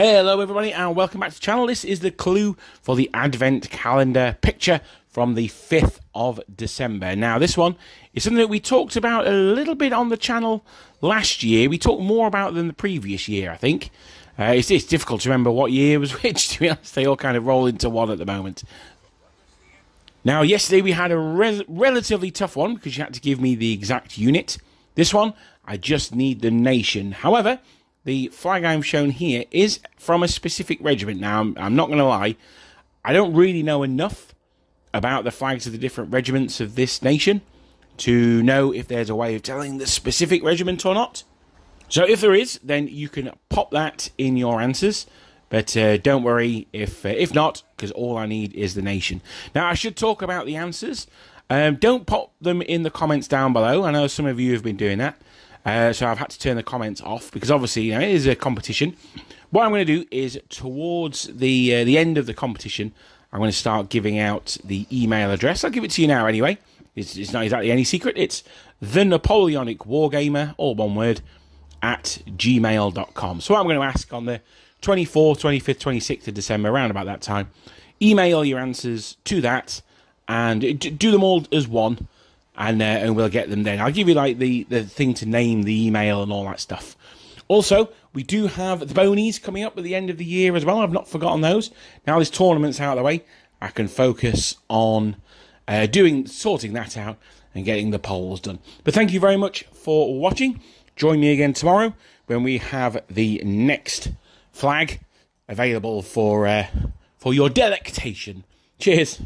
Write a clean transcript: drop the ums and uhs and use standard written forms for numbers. Hello everybody and welcome back to the channel. This is the clue for the advent calendar picture from the 5th of December. Now this one is something that we talked about a little bit on the channel last year. We talked more about it than the previous year, I think. It's difficult to remember what year was which, to be honest. They all kind of roll into one at the moment. Now yesterday we had a relatively tough one because you had to give me the exact unit. This one, I just need the nation. However, the flag I'm shown here is from a specific regiment. Now, I'm not going to lie, I don't really know enough about the flags of the different regiments of this nation to know if there's a way of telling the specific regiment or not. So if there is, then you can pop that in your answers. But don't worry if not, because all I need is the nation. Now, I should talk about the answers. Don't pop them in the comments down below. I know some of you have been doing that. So I've had to turn the comments off because obviously, you know, it is a competition. What I'm going to do is towards the end of the competition, I'm going to start giving out the email address. I'll give it to you now anyway. It's not exactly any secret. It's the Napoleonic Wargamer, all one word, at gmail.com. So what I'm going to ask on the 24th, 25th, 26th of December, around about that time, email your answers to that and do them all as one. And we'll get them then. I'll give you like the thing to name the email and all that stuff. Also, we do have the bonies coming up at the end of the year as well. I've not forgotten those. Now this tournament's out of the way, I can focus on sorting that out and getting the polls done. But thank you very much for watching. Join me again tomorrow when we have the next flag available for your delectation. Cheers.